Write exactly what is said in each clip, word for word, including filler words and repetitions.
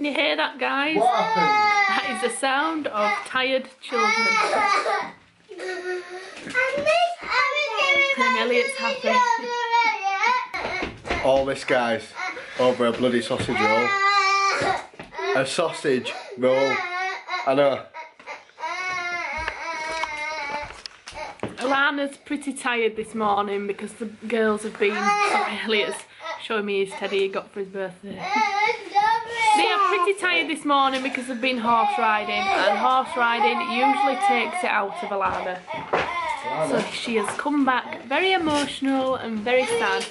Can you hear that, guys? What happened? That is the sound of tired children. And Elliot's happy. All this, guys, over a bloody sausage roll. A sausage roll. I know. Alana's pretty tired this morning because the girls have been... Sorry, Elliot's showing me his teddy he got for his birthday. They are pretty tired this morning because they've been horse riding, and horse riding usually takes it out of Alana. So she has come back very emotional and very sad.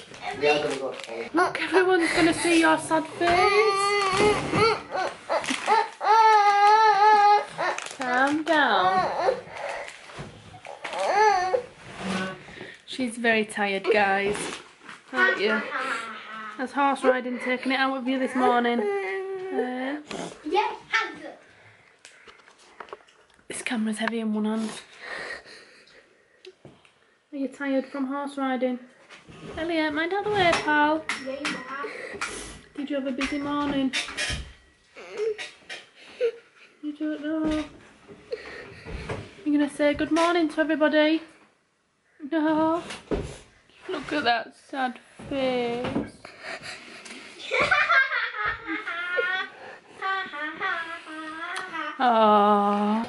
Look, everyone's going to see your sad face. Calm down. She's very tired, guys, aren't you? Has horse riding taken it out of you this morning? Uh, this camera's heavy in one hand. Are you tired from horse riding? Elliot, mind out the way, pal. Did you have a busy morning? You don't know. You're going to say good morning to everybody? No. Look at that sad face. Oh.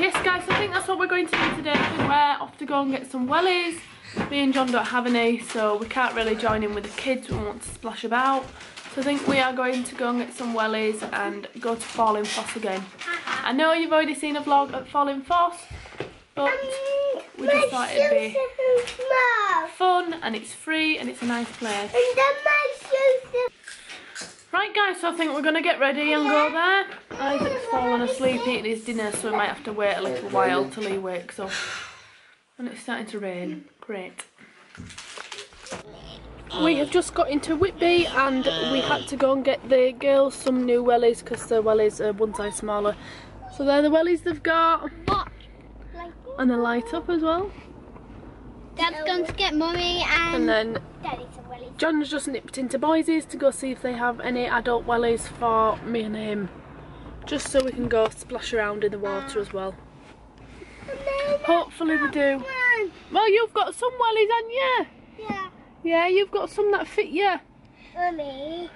Yes, guys, I think that's what we're going to do today. We're off to go and get some wellies. Me and John don't have any, so we can't really join in with the kids. We want to splash about. So I think we are going to go and get some wellies and go to Falling Foss again. I know you've already seen a vlog at Falling Foss, but we just thought it'd be fun, and it's free, and it's a nice place. Right, guys, so I think we're going to get ready and go there. Isaac's fallen asleep eating his dinner, so we might have to wait a little while till he wakes up. And it's starting to rain. Great. We have just got into Whitby, and we had to go and get the girls some new wellies because the wellies are one size smaller. So they're the wellies they've got. And they light up as well. Dad's gone to get mummy and... and then John's just nipped into Boyes's to go see if they have any adult wellies for me and him. Just so we can go splash around in the water as well. Hopefully they do. Well, you've got some wellies, haven't you? Yeah. Yeah, you've got some that fit you. Mummy.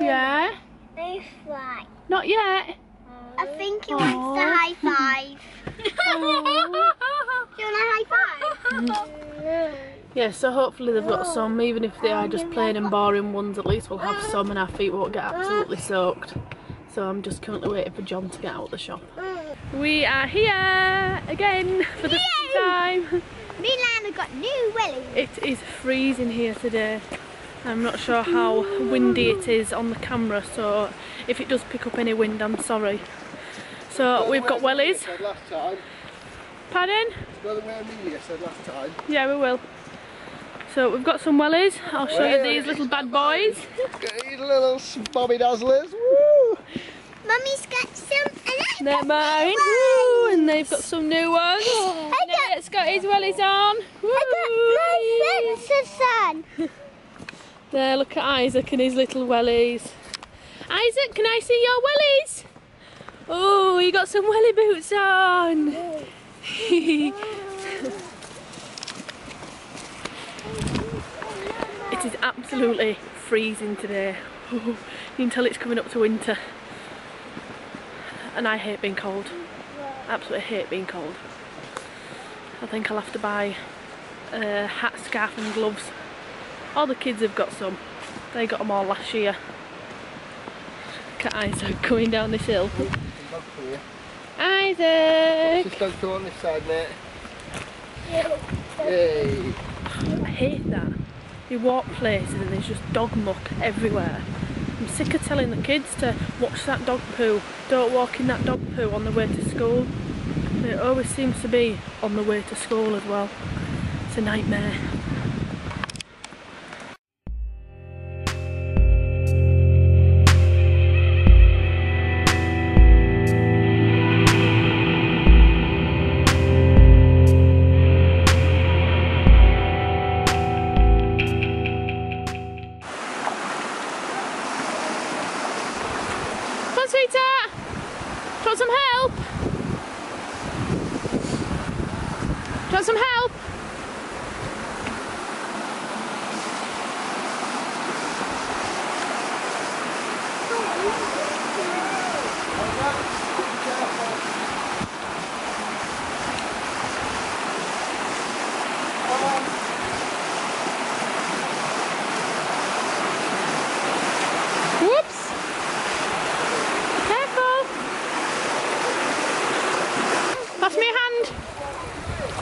Yeah? No fly. Not yet. I think he wants to high five. Do you want a high five? Yeah, so hopefully they've got some, even if they are just plain and boring ones, at least we'll have some and our feet won't get absolutely soaked. So I'm just currently waiting for John to get out of the shop. We are here again for the Yay! Time. Me and Lana got new wellies. It is freezing here today. I'm not sure how windy it is on the camera, so if it does pick up any wind, I'm sorry. So we've got wellies. Pardon? Yeah, we will. So we've got some wellies. I'll show you these little bad boys. These little bobby dazzlers. Woo! Mummy's got some. They're mine. Woo! And they've got some new ones. Elliot's got his wellies on. Woo! I got my friends' son. There, look at Isaac and his little wellies. Isaac, can I see your wellies? Oh, you got some welly boots on. It is absolutely freezing today. You can tell it's coming up to winter. And I hate being cold. Absolutely hate being cold. I think I'll have to buy a hat, scarf and gloves. All the kids have got some. They got them all last year. Look at Isaac going down this hill. Isaac! Just don't go on this side, mate. Yay. I hate that. You walk places and there's just dog muck everywhere. I'm sick of telling the kids to watch that dog poo. Don't walk in that dog poo on the way to school. And it always seems to be on the way to school as well. It's a nightmare. want some help? Do you want some help?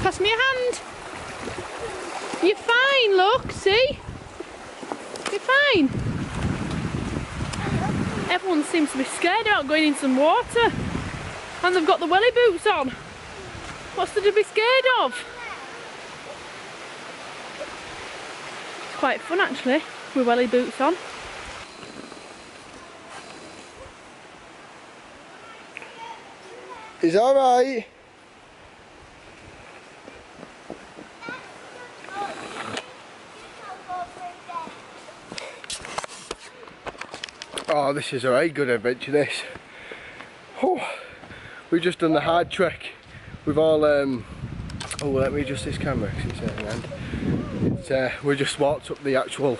Pass me a hand. You're fine, look, see? You're fine. Everyone seems to be scared about going in some water. And they've got the welly boots on. What's there to be scared of? It's quite fun actually, with welly boots on. Is that alright? Oh, this is a right good adventure, this. Oh, we've just done the hard trek. We've all, um, oh, let me adjust this camera because it's at the end. It's, uh, we just walked up the actual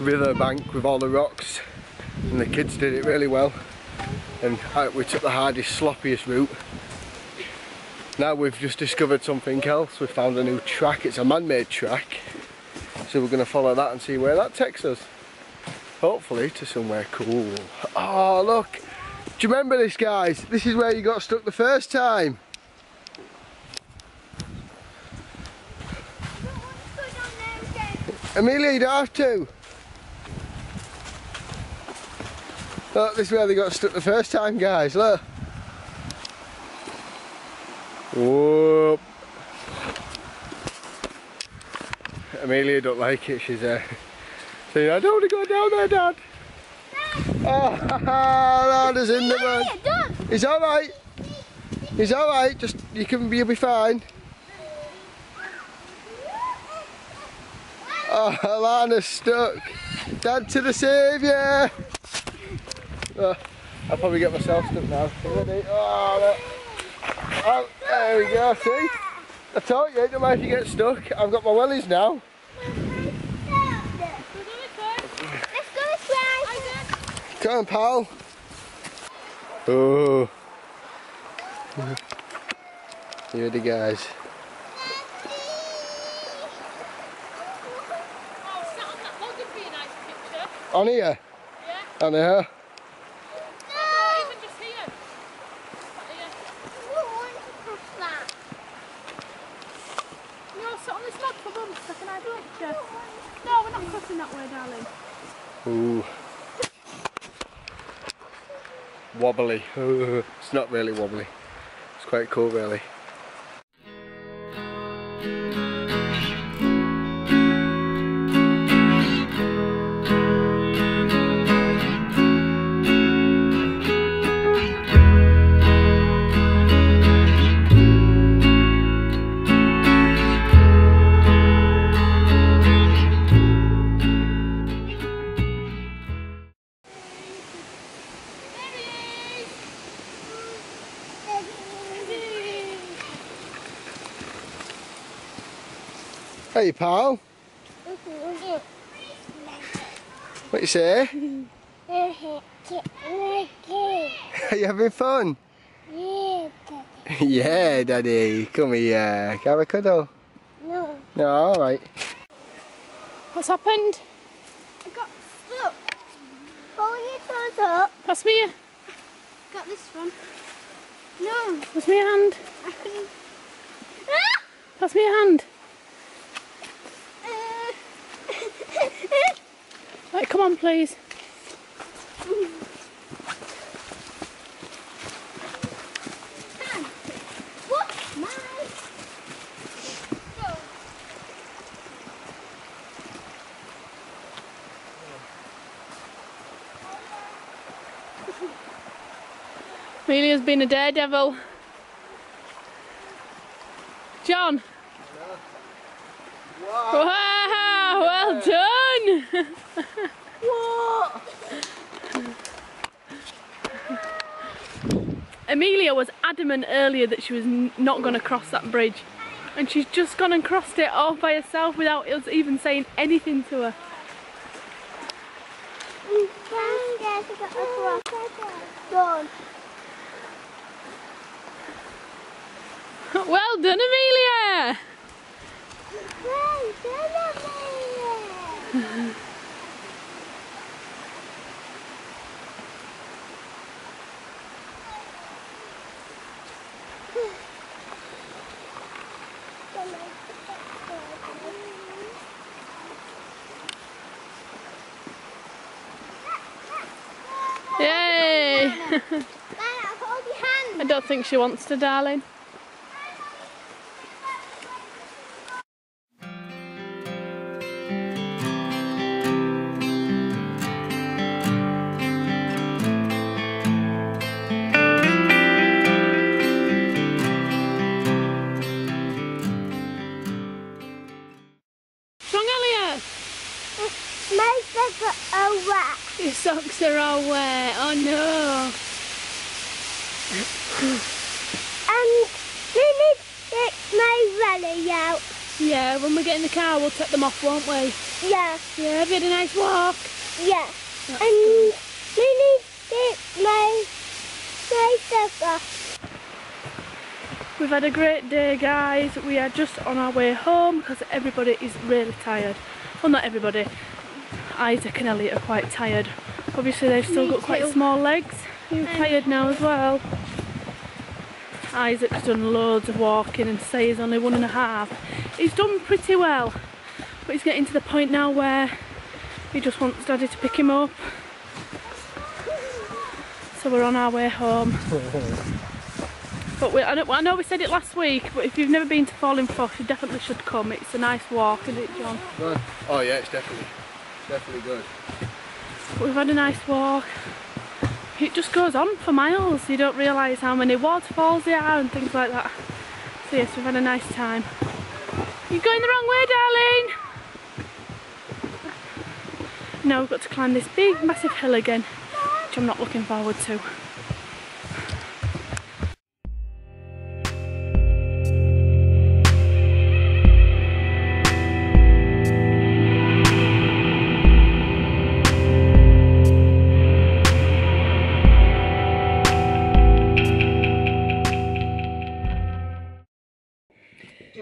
river bank with all the rocks, and the kids did it really well. And uh, we took the hardest, sloppiest route. Now we've just discovered something else. We've found a new track. It's a man-made track. So we're going to follow that and see where that takes us. Hopefully to somewhere cool. Oh look, do you remember this guys? This is where you got stuck the first time. Amelia, you don't have to. Look, this is where they got stuck the first time guys, look. Whoop. Amelia don't like it, she's there. Uh, See, I don't want to go down there, Dad. No. Oh, that is in the mud. It's all right. It's all right. Just you can, you'll be fine. Oh, Alana's stuck. Dad to the saviour. Oh, I'll probably get myself stuck now. Ready? Oh, oh, there we go. See, I told you, it doesn't matter if you get stuck. I've got my wellies now. Come on, pal. Oh. You ready, guys? Oh, sat on that log would be a nice picture. On here? Yeah. On here? No! Even just here. I don't want to cross that. You all sit on this log for one second, I do it, Jeff. No, we're not crossing that way, darling. Ooh. Wobbly. It's not really wobbly. It's quite cool really. Hey pal. What you say? Are you having fun? Yeah, Daddy. Yeah, Daddy. Come here. Can I have a cuddle? No. No, alright. What's happened? I got stuck. Pull your toes up. Pass me your... Got this one. No. Pass me your hand. I couldn't... Ah! Pass me your hand. Right, come on, please. What? Amelia's been a daredevil. John. Wow. Wow, well done. What? Amelia was adamant earlier that she was not going to cross that bridge, and she's just gone and crossed it all by herself without us even saying anything to her. Well done, Amelia! Well done, Amelia! Yay! I don't think she wants to, darling. Your socks are all wet, oh no! Um, can get my rally out? Yeah, when we get in the car we'll take them off, won't we? Yeah. Yeah, have you had a nice walk? Yeah. That's and can get my, my stuff off? We've had a great day, guys. We are just on our way home because everybody is really tired. Well, not everybody. Isaac and Elliot are quite tired. Obviously they've still Me got quite too. small legs. You're tired now as well. Isaac's done loads of walking and say he's only one and a half. He's done pretty well, but he's getting to the point now where he just wants Daddy to pick him up. So we're on our way home. But we, I, don't, I know we said it last week, but if you've never been to Falling Foss, you definitely should come. It's a nice walk, isn't it, John? Oh yeah, it's definitely. Definitely good. But we've had a nice walk. It just goes on for miles. You don't realise how many waterfalls there are and things like that. So yes, we've had a nice time. You're going the wrong way, darling! Now we've got to climb this big, massive hill again, which I'm not looking forward to.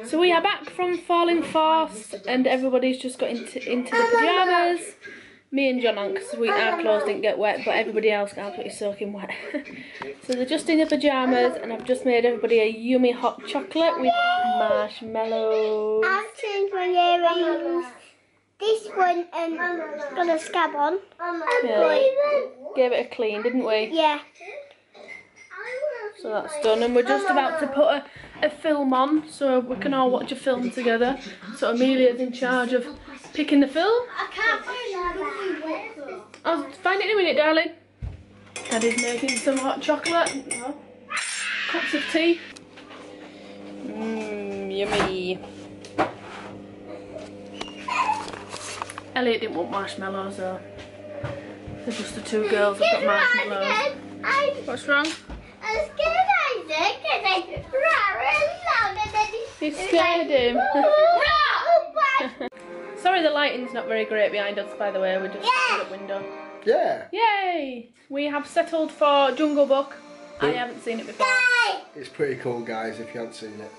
So we are back from Falling Foss and everybody's just got into, into the pyjamas. Me and John, because we, our clothes didn't get wet, but everybody else got pretty soaking wet. So they're just in the pyjamas and I've just made everybody a yummy hot chocolate with marshmallows. I've changed my earrings. This one um, got a scab on. Yeah. Gave it a clean, didn't we? Yeah. So that's done, and we're just about to put a, a film on so we can all watch a film together. So Amelia's in charge of picking the film. I can't find it. I'll find it in a minute, darling. Daddy's making some hot chocolate. No. Cups of tea. Mmm, yummy. Elliot didn't want marshmallows though. They're just the two girls that got marshmallows. What's wrong? I'm scared Isaac because I rawr and then he scared him. Sorry, the lighting's not very great behind us, by the way. We're just yeah. up window. Yeah. Yay! We have settled for Jungle Book. Ooh. I haven't seen it before. Yay. It's pretty cool, guys. If you haven't seen it,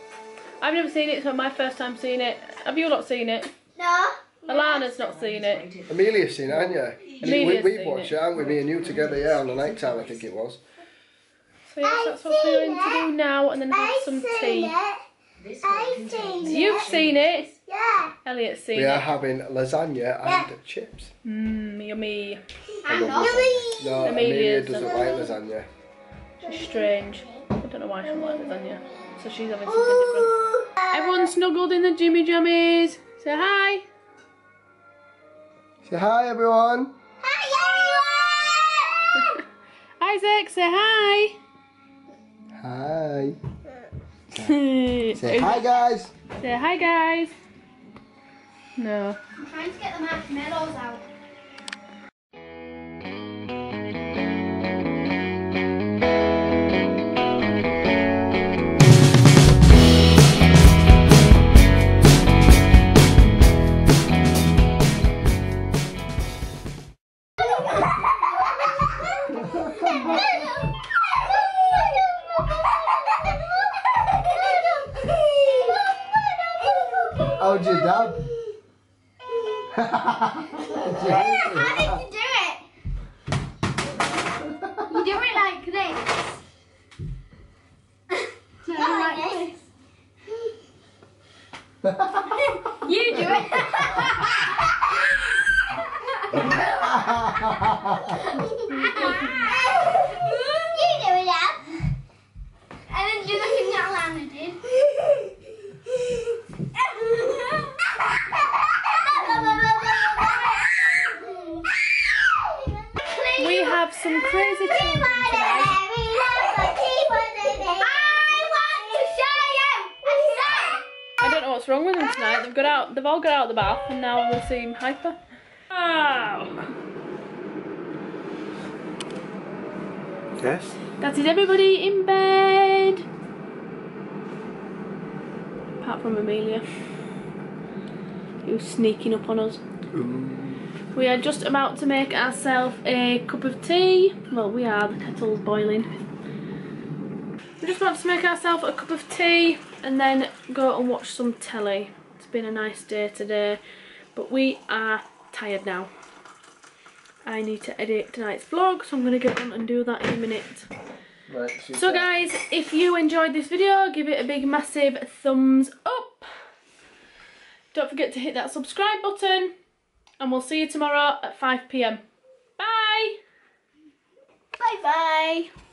I've never seen it. It's my first time seeing it. Have you not seen it? No. Alana's not seen it. Amelia's seen it, haven't you? Amelia's we, we, we seen watched it, haven't we? Me and you together, yeah, on the night time, I think it was. So yes, that's what we're going to do now, and then have I've some tea. It. I've seen You've it. seen it? Yeah. Elliot's seen it. We are it. having lasagna and yeah. chips. Mmm, yummy. I love yummy. No, Amelia doesn't like lasagna. She's strange. I don't know why she doesn't like lasagna. So she's having something Ooh. different. Everyone snuggled in the Jimmy Jammies. Say hi. Say hi, everyone. Hi, everyone. Isaac, say hi. Hi. Say, say hi, guys. Say hi, guys. No. I'm trying to get the marshmallows out. How'd you dub? How did you do it? You do it like this. Do it like this. You do it. You do it, Dad. And then do the thing that Alana did. We have some crazy children today. What's wrong with them tonight? They've got out. They've all got out of the bath, and now they seem hyper. Wow. Yes. That is everybody in bed, apart from Amelia, who's sneaking up on us. Mm. We are just about to make ourselves a cup of tea. Well, we are. The kettle's boiling. We just want to make ourselves a cup of tea. And then go and watch some telly. It's been a nice day today, but we are tired now. I need to edit tonight's vlog, so I'm going to get on and do that in a minute. Right, so guys, if you enjoyed this video, give it a big massive thumbs up. Don't forget to hit that subscribe button, and we'll see you tomorrow at five p m. Bye! Bye-bye!